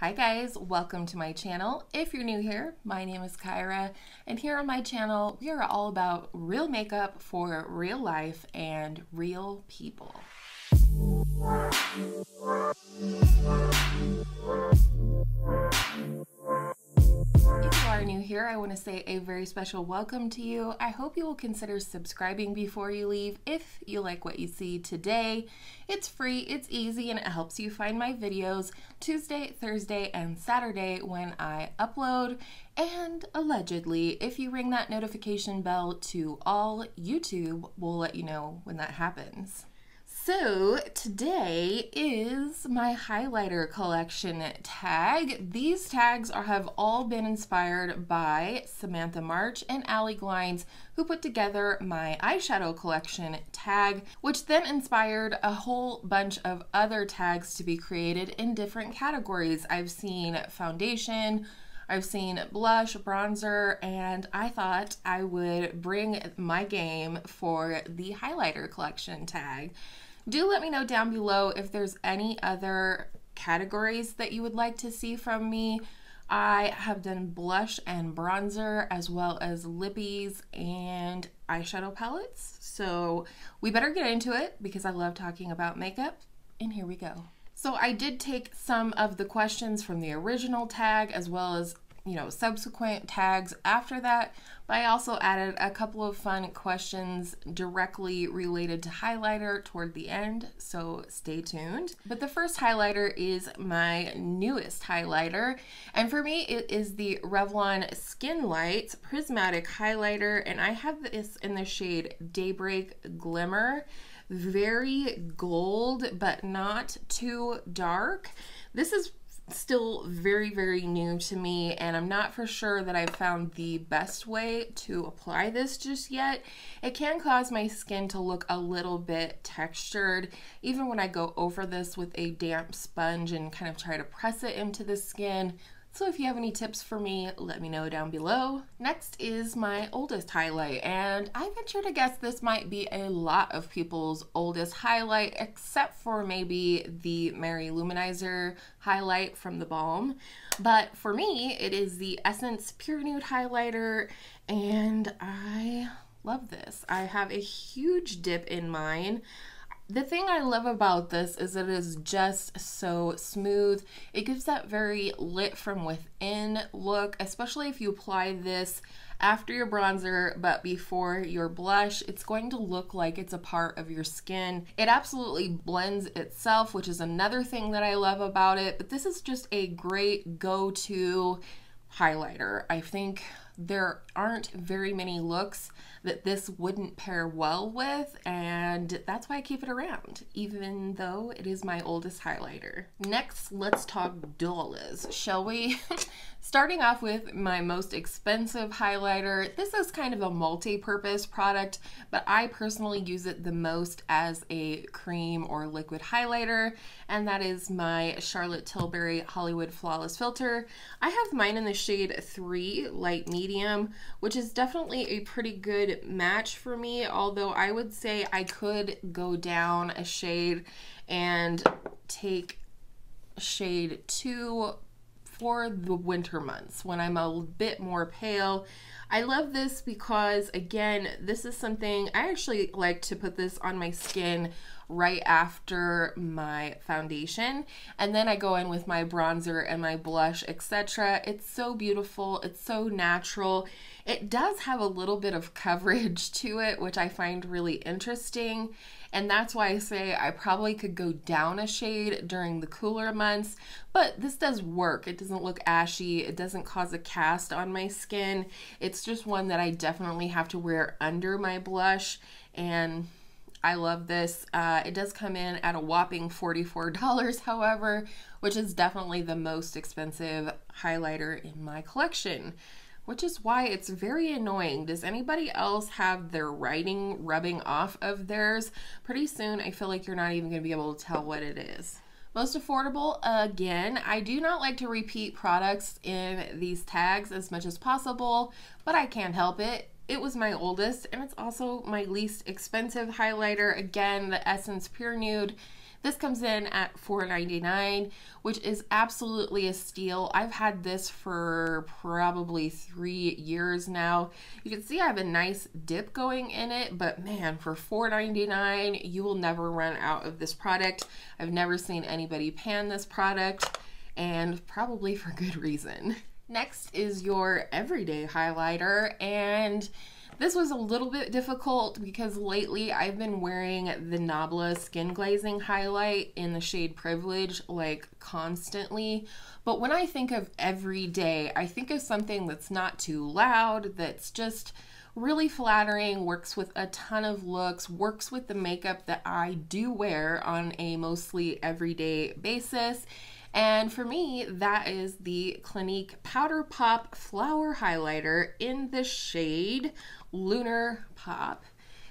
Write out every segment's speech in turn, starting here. Hi guys, welcome to my channel. If you're new here, my name is Kyra, and here on my channel, we are all about real makeup for real life and real people. If you are new here, I want to say a very special welcome to you. I hope you will consider subscribing before you leave if you like what you see today. It's free, it's easy, and it helps you find my videos Tuesday, Thursday, and Saturday when I upload. And allegedly, if you ring that notification bell to all, YouTube will let you know when that happens. So today is my highlighter collection tag. These tags have all been inspired by Samantha March and Allie Glines, who put together my eyeshadow collection tag, which then inspired a whole bunch of other tags to be created in different categories. I've seen foundation, I've seen blush, bronzer, and I thought I would bring my game for the highlighter collection tag. Do let me know down below if there's any other categories that you would like to see from me. I have done blush and bronzer as well as lippies and eyeshadow palettes. So we better get into it because I love talking about makeup, and here we go. So I did take some of the questions from the original tag as well as, you know, subsequent tags after that, but I also added a couple of fun questions directly related to highlighter toward the end, so stay tuned. But the first highlighter is my newest highlighter, and for me it is the Revlon SkinLights Prismatic Highlighter, and I have this in the shade Daybreak Glimmer. Very gold, but not too dark. This is still very, very new to me, and I'm not for sure that I've found the best way to apply this just yet. It can cause my skin to look a little bit textured, even when I go over this with a damp sponge and kind of try to press it into the skin. So if you have any tips for me, let me know down below. Next is my oldest highlight, and I venture to guess this might be a lot of people's oldest highlight, except for maybe the Mary Luminizer highlight from the Balm. But for me, it is the Essence Pure Nude Highlighter, and I love this. I have a huge dip in mine. The thing I love about this is it is just so smooth. It gives that very lit from within look, especially if you apply this after your bronzer but before your blush. It's going to look like it's a part of your skin. It absolutely blends itself, which is another thing that I love about it, but this is just a great go-to highlighter. I think there aren't very many looks that this wouldn't pair well with, and that's why I keep it around, even though it is my oldest highlighter. Next, let's talk dollars, shall we? Starting off with my most expensive highlighter. This is kind of a multi-purpose product, but I personally use it the most as a cream or liquid highlighter, and that is my Charlotte Tilbury Hollywood Flawless Filter. I have mine in the shade 3 Light Medium, which is definitely a pretty good match for me, although I would say I could go down a shade and take shade 2 for the winter months when I'm a bit more pale. I love this because, again, this is something I actually like to put this on my skin right after my foundation, and then I go in with my bronzer and my blush, etc. It's so beautiful, it's so natural. It does have a little bit of coverage to it, which I find really interesting, and that's why I say I probably could go down a shade during the cooler months, but this does work. It doesn't look ashy, it doesn't cause a cast on my skin. It's just one that I definitely have to wear under my blush, and I love this. It does come in at a whopping $44, however, which is definitely the most expensive highlighter in my collection, which is why it's very annoying. Does anybody else have their writing rubbing off of theirs? Pretty soon, I feel like you're not even going to be able to tell what it is. Most affordable, again, I do not like to repeat products in these tags as much as possible, but I can't help it. It was my oldest, and it's also my least expensive highlighter. Again, the Essence Pure Nude. This comes in at $4.99, which is absolutely a steal. I've had this for probably 3 years now. You can see I have a nice dip going in it, but man, for $4.99, you will never run out of this product. I've never seen anybody pan this product, and probably for good reason. Next is your everyday highlighter, and this was a little bit difficult because lately I've been wearing the Nabla Skin Glazing Highlight in the shade Privilege like constantly. But when I think of every day, I think of something that's not too loud, that's just really flattering, works with a ton of looks, works with the makeup that I do wear on a mostly everyday basis. And for me, that is the Clinique Powder Pop Flower Highlighter in the shade Lunar Pop.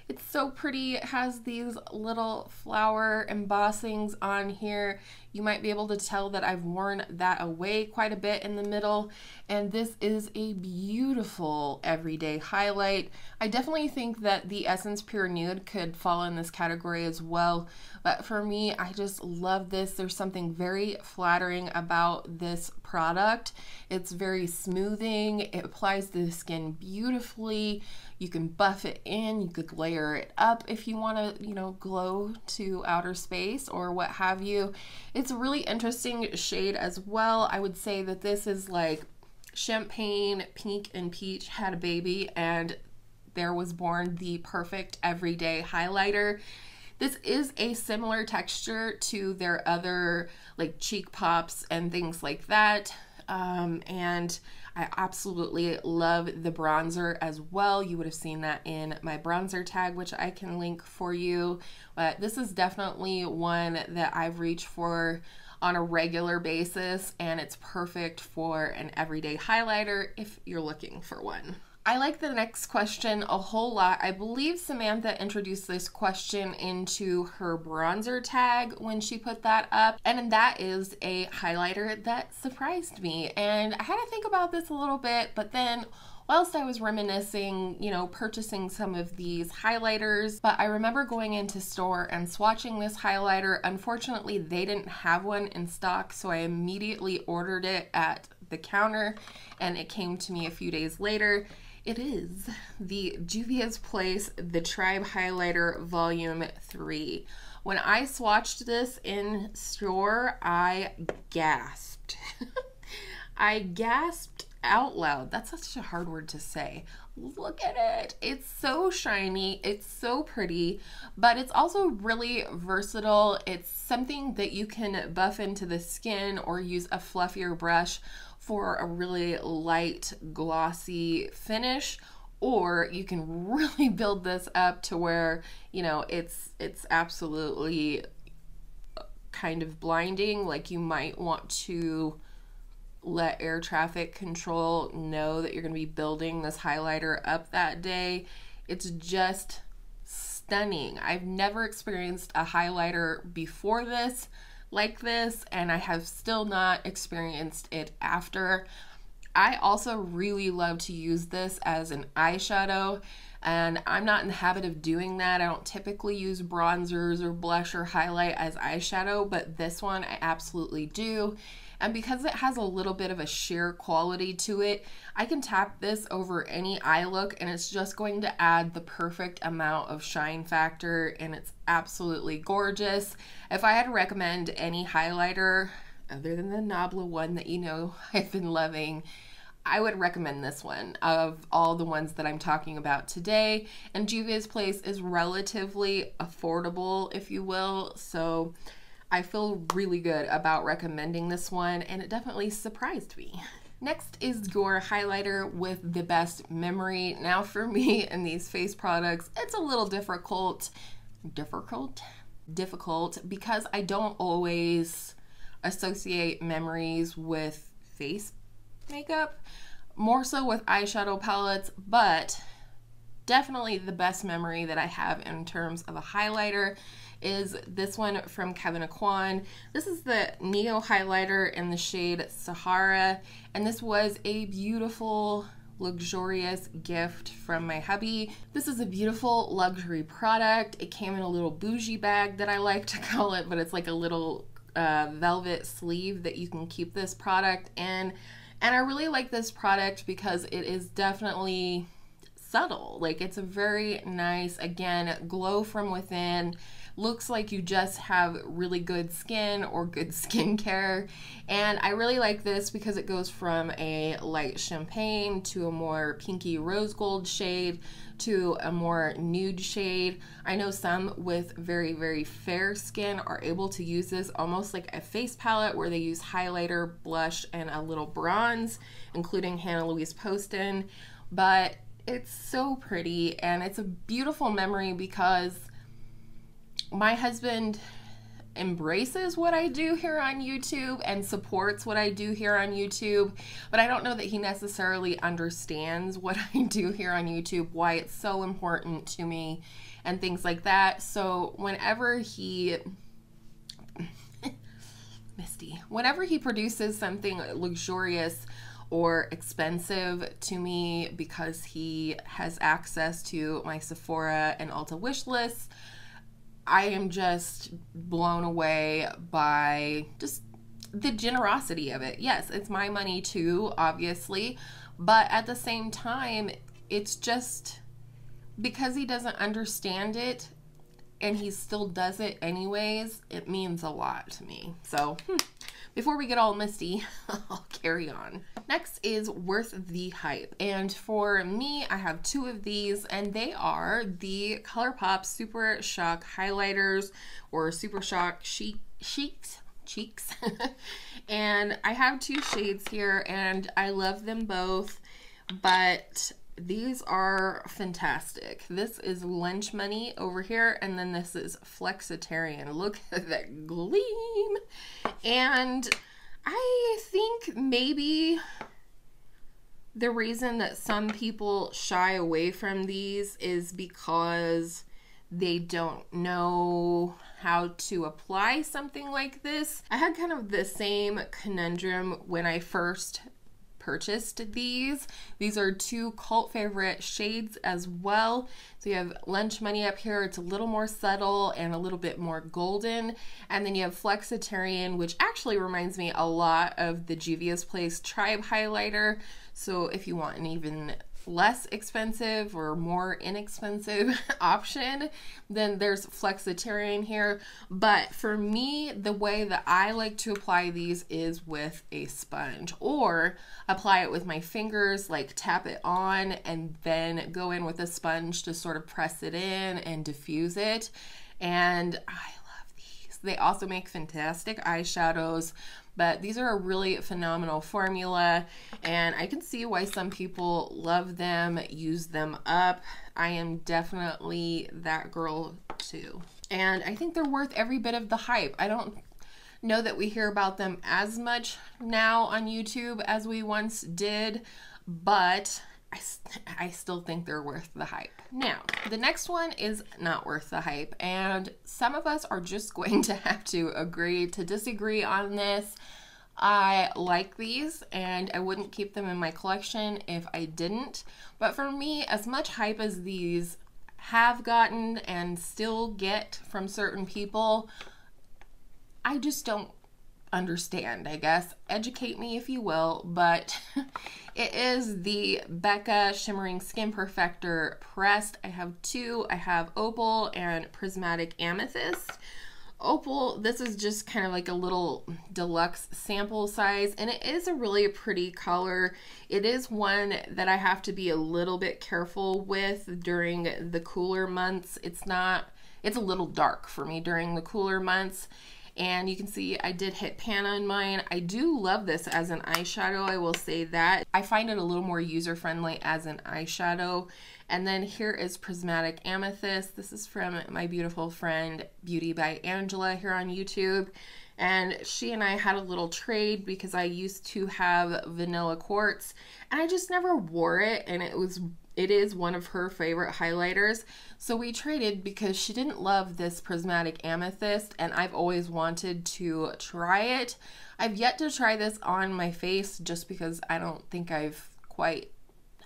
It's so pretty. It has these little flower embossings on here. You might be able to tell that I've worn that away quite a bit in the middle. And this is a beautiful everyday highlight. I definitely think that the Essence Pure Nude could fall in this category as well. But for me, I just love this. There's something very flattering about this product. It's very smoothing. It applies to the skin beautifully. You can buff it in, you could layer it up if you want to, you know, glow to outer space or what have you. It's a really interesting shade as well. I would say that this is like champagne, pink, and peach had a baby, and there was born the perfect everyday highlighter. This is a similar texture to their other like cheek pops and things like that. And I absolutely love the bronzer as well. You would have seen that in my bronzer tag, which I can link for you. But this is definitely one that I've reached for on a regular basis, and it's perfect for an everyday highlighter if you're looking for one. I like the next question a whole lot. I believe Samantha introduced this question into her bronzer tag when she put that up, and that is a highlighter that surprised me. And I had to think about this a little bit, but then whilst I was reminiscing, you know, purchasing some of these highlighters, but I remember going into store and swatching this highlighter. Unfortunately, they didn't have one in stock, so I immediately ordered it at the counter, and it came to me a few days later. It is the Juvia's Place The Tribe Highlighter Volume 3. When I swatched this in store, I gasped. I gasped out loud. That's such a hard word to say. Look at it. It's so shiny. It's so pretty, but it's also really versatile. It's something that you can buff into the skin or use a fluffier brush for a really light, glossy finish, or you can really build this up to where, you know, it's absolutely kind of blinding. Like you might want to let air traffic control know that you're going to be building this highlighter up that day. It's just stunning. I've never experienced a highlighter before this like this, and I have still not experienced it after. I also really love to use this as an eyeshadow, and I'm not in the habit of doing that. I don't typically use bronzers or blush or highlight as eyeshadow, but this one I absolutely do. And because it has a little bit of a sheer quality to it, I can tap this over any eye look, and it's just going to add the perfect amount of shine factor, and it's absolutely gorgeous. If I had to recommend any highlighter other than the Nabla one that you know I've been loving, I would recommend this one of all the ones that I'm talking about today. And Juvia's Place is relatively affordable, if you will, so I feel really good about recommending this one, and it definitely surprised me. Next is your highlighter with the best memory. Now for me and these face products, it's a little difficult because I don't always associate memories with face makeup, more so with eyeshadow palettes, but definitely the best memory that I have in terms of a highlighter is this one from Kevin Aucoin. This is the Neo highlighter in the shade Sahara, and this was a beautiful luxurious gift from my hubby. This is a beautiful luxury product. It came in a little bougie bag that I like to call it, but it's like a little velvet sleeve that you can keep this product in. And I really like this product because it is definitely subtle. Like, it's a very nice, again, glow from within. Looks like you just have really good skin or good skincare. And I really like this because it goes from a light champagne to a more pinky rose gold shade to a more nude shade. I know some with very, very fair skin are able to use this almost like a face palette where they use highlighter, blush, and a little bronze, including Hannah Louise Poston. But it's so pretty, and it's a beautiful memory because my husband embraces what I do here on YouTube and supports what I do here on YouTube, but I don't know that he necessarily understands what I do here on YouTube, why it's so important to me and things like that. So whenever he whenever he produces something luxurious or expensive to me, because he has access to my Sephora and Ulta wish lists, I am just blown away by just the generosity of it. Yes, it's my money too, obviously, but at the same time, it's just because he doesn't understand it and he still does it anyways, it means a lot to me. So before we get all misty, I'll carry on. Next is Worth the Hype. And for me, I have two of these, and they are the ColourPop Super Shock Highlighters or Super Shock Cheeks. And I have two shades here, and I love them both, but these are fantastic. This is Lunch Money over here, and then this is Flexitarian. Look at that gleam. And I think maybe the reason that some people shy away from these is because they don't know how to apply something like this. I had kind of the same conundrum when I first purchased these. These are two cult favorite shades as well. So you have Lunch Money up here, it's a little more subtle and a little bit more golden. And then you have Flexitarian, which actually reminds me a lot of the Juvia's Place Tribe highlighter. So if you want an even less expensive or more inexpensive option, then there's Flexitarian here. But for me, the way that I like to apply these is with a sponge, or apply it with my fingers, like tap it on and then go in with a sponge to sort of press it in and diffuse it. And I love these. They also make fantastic eyeshadows, but these are a really phenomenal formula, and I can see why some people love them, use them up. I am definitely that girl too. And I think they're worth every bit of the hype. I don't know that we hear about them as much now on YouTube as we once did, but I still think they're worth the hype. Now, the next one is not worth the hype, and some of us are just going to have to agree to disagree on this. I like these, and I wouldn't keep them in my collection if I didn't, but for me, as much hype as these have gotten and still get from certain people, I just don't understand, I guess. Educate me if you will, but it is the Becca Shimmering Skin Perfector Pressed. I have two. I have Opal and Prismatic Amethyst. Opal, this is just kind of like a little deluxe sample size, and it is a really pretty color. It is one that I have to be a little bit careful with during the cooler months. It's a little dark for me during the cooler months. And you can see I did hit pan on mine. I do love this as an eyeshadow, I will say that. I find it a little more user-friendly as an eyeshadow. And then here is Prismatic Amethyst. This is from my beautiful friend Beauty by Angela here on YouTube. And she and I had a little trade because I used to have Vanilla Quartz, and I just never wore it, and it is one of her favorite highlighters. So we traded because she didn't love this Prismatic Amethyst, and I've always wanted to try it. I've yet to try this on my face just because I don't think I've quite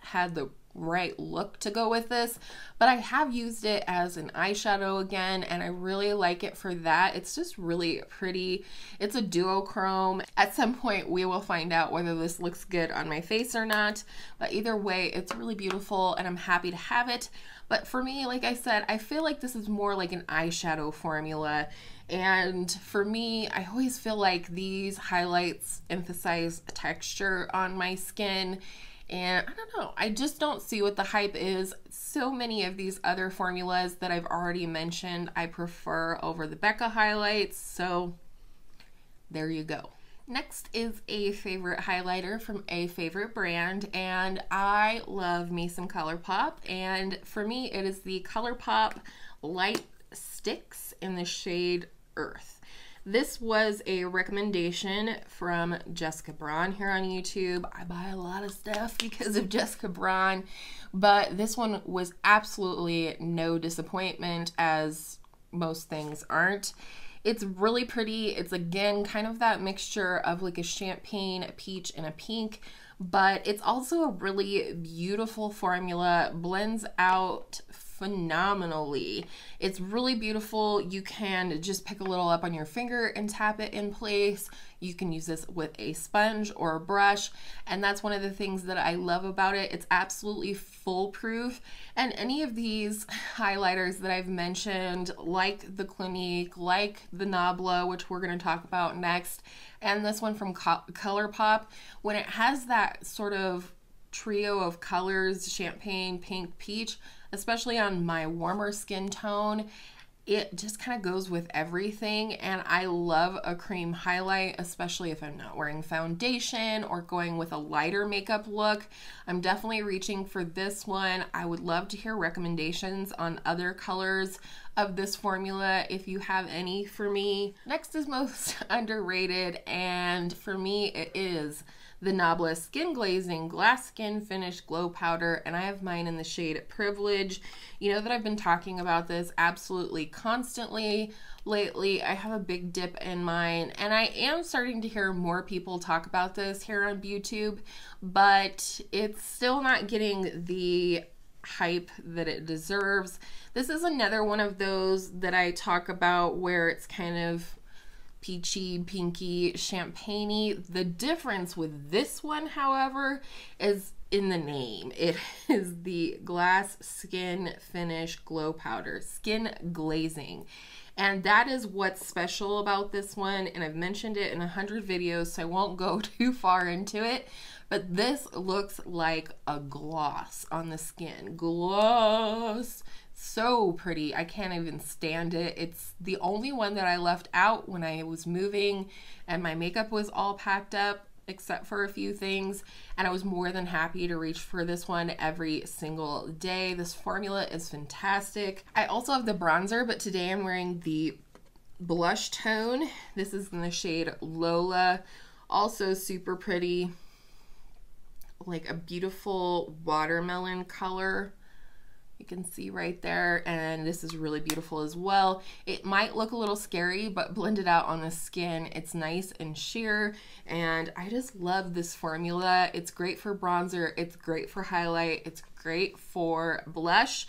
had the right look to go with this, but I have used it as an eyeshadow again, and I really like it for that. It's just really pretty. It's a duochrome. At some point we will find out whether this looks good on my face or not, but either way it's really beautiful and I'm happy to have it. But for me, like I said, I feel like this is more like an eyeshadow formula. And for me, I always feel like these highlights emphasize texture on my skin. And I don't know, I just don't see what the hype is. So many of these other formulas that I've already mentioned, I prefer over the Becca highlights, so there you go. Next is a favorite highlighter from a favorite brand, and I love me some ColourPop, and for me it is the ColourPop Light Sticks in the shade Earth. This was a recommendation from Jessica Braun here on YouTube. I buy a lot of stuff because of Jessica Braun, but this one was absolutely no disappointment, as most things aren't. It's really pretty. It's again kind of that mixture of like a champagne, a peach, and a pink, but it's also a really beautiful formula. Blends out phenomenally. It's really beautiful. You can just pick a little up on your finger and tap it in place. You can use this with a sponge or a brush, and that's one of the things that I love about it. It's absolutely foolproof, and any of these highlighters that I've mentioned, like the Clinique, like the Nabla, which we're going to talk about next, and this one from ColourPop, when it has that sort of trio of colors, champagne, pink, peach, especially on my warmer skin tone, it just kind of goes with everything. And I love a cream highlight, especially if I'm not wearing foundation or going with a lighter makeup look. I'm definitely reaching for this one. I would love to hear recommendations on other colors of this formula if you have any for me. Next is most underrated, and for me it is the Nabla Skin Glazing Glass Skin Finish Glow Powder, and I have mine in the shade Privilege. You know that I've been talking about this absolutely constantly lately. I have a big dip in mine, and I am starting to hear more people talk about this here on YouTube, but it's still not getting the hype that it deserves. This is another one of those that I talk about where it's kind of peachy, pinky, champagne-y. The difference with this one, however, is in the name. It is the Glass Skin Finish Glow Powder, Skin Glazing. And that is what's special about this one, and I've mentioned it in 100 videos, so I won't go too far into it, but this looks like a gloss on the skin. Gloss! So pretty. I can't even stand it. It's the only one that I left out when I was moving and my makeup was all packed up except for a few things, and I was more than happy to reach for this one every single day. This formula is fantastic. I also have the bronzer, but today I'm wearing the blush tone. This is in the shade Lola. Also super pretty, like a beautiful watermelon color. You can see right there, and this is really beautiful as well. It might look a little scary, but blended out on the skin, it's nice and sheer, and I just love this formula. It's great for bronzer, it's great for highlight, it's great for blush,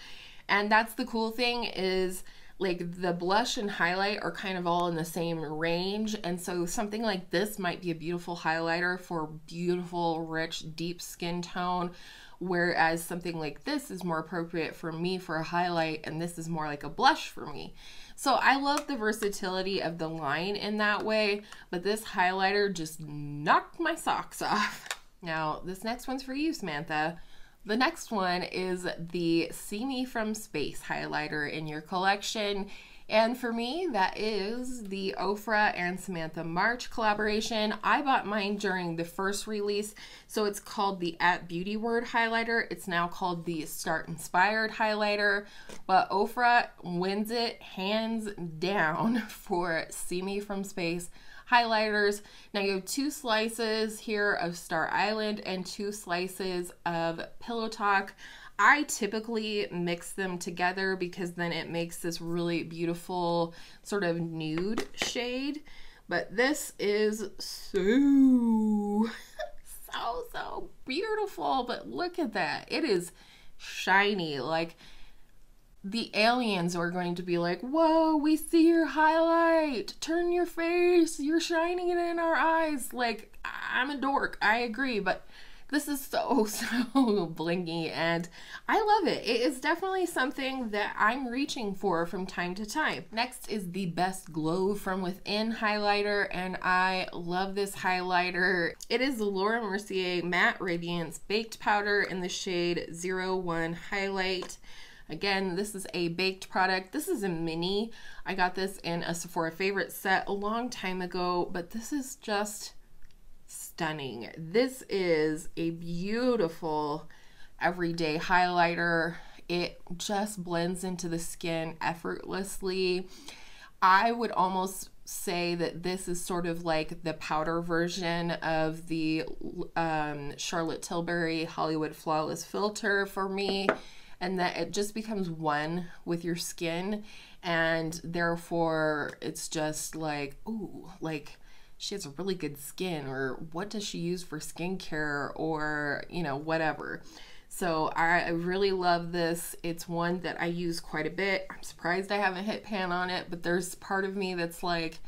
and that's the cool thing is like the blush and highlight are kind of all in the same range, and so something like this might be a beautiful highlighter for beautiful, rich, deep skin tone, whereas something like this is more appropriate for me for a highlight, and this is more like a blush for me. So I love the versatility of the line in that way, but this highlighter just knocked my socks off. Now, this next one's for you, Samantha. The next one is the See Me From Space highlighter in your collection. And for me, that is the Ofra and Samantha March collaboration. I bought mine during the first release, so it's called the @BeautyWord highlighter. It's now called the Start Inspired highlighter, but Ofra wins it hands down for See Me From Space highlighters. Now you have two slices here of Star Island and two slices of Pillow Talk. I typically mix them together because then it makes this really beautiful sort of nude shade, but this is so, so beautiful, but look at that. It is shiny. Like, the aliens are going to be like, whoa, we see your highlight. Turn your face. You're shining it in our eyes. Like, I'm a dork. I agree, but this is so, so blingy, and I love it. It is definitely something that I'm reaching for from time to time. Next is the Best Glow From Within highlighter, and I love this highlighter. It is the Laura Mercier Matte Radiance Baked Powder in the shade 01 Highlight. Again, this is a baked product. This is a mini. I got this in a Sephora favorite set a long time ago, but this is just stunning. This is a beautiful everyday highlighter. It just blends into the skin effortlessly. I would almost say that this is sort of like the powder version of the Charlotte Tilbury Hollywood Flawless Filter for me, and that it just becomes one with your skin, and therefore it's just like, ooh, like, she has a really good skin, or what does she use for skincare, or, you know, whatever. So I really love this. It's one that I use quite a bit. I'm surprised I haven't hit pan on it, but there's part of me that's like,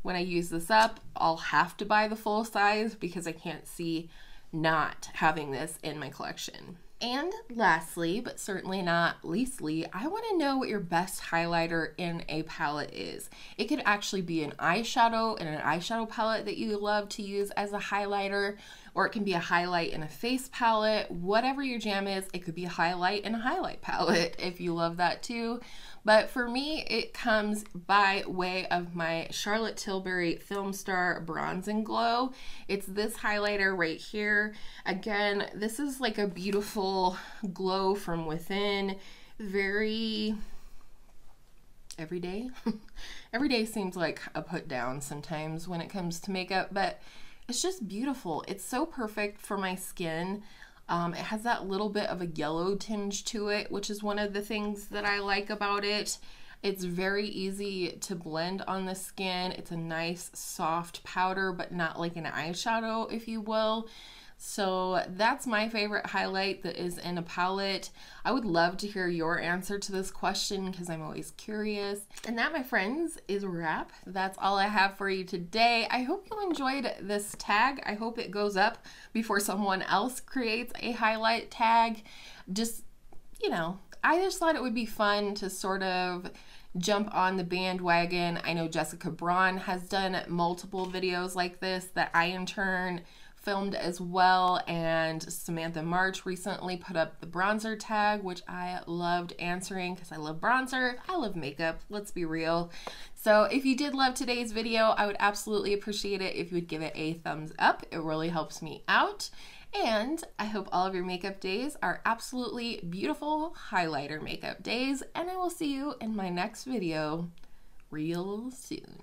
when I use this up, I'll have to buy the full size because I can't see not having this in my collection. And lastly, but certainly not leastly, I want to know what your best highlighter in a palette is. It could actually be an eyeshadow and an eyeshadow palette that you love to use as a highlighter, or it can be a highlight in a face palette. Whatever your jam is, it could be a highlight in a highlight palette if you love that too. But for me, it comes by way of my Charlotte Tilbury Filmstar Bronze and Glow. It's this highlighter right here. Again, this is like a beautiful glow from within, very everyday. Everyday seems like a put down sometimes when it comes to makeup, but it's just beautiful. It's so perfect for my skin. It has that little bit of a yellow tinge to it, which is one of the things that I like about it. It's very easy to blend on the skin. It's a nice soft powder, but not like an eyeshadow, if you will. So that's my favorite highlight that is in a palette. I would love to hear your answer to this question because I'm always curious. And that, my friends, is a wrap. That's all I have for you today. I hope you enjoyed this tag. I hope it goes up before someone else creates a highlight tag. Just, you know, I just thought it would be fun to sort of jump on the bandwagon. I know Jessica Braun has done multiple videos like this that I in turn filmed as well, and Samantha March recently put up the bronzer tag, which I loved answering because I love bronzer. I love makeup, let's be real. So if you did love today's video, I would absolutely appreciate it if you would give it a thumbs up. It really helps me out. And I hope all of your makeup days are absolutely beautiful highlighter makeup days, and I will see you in my next video real soon.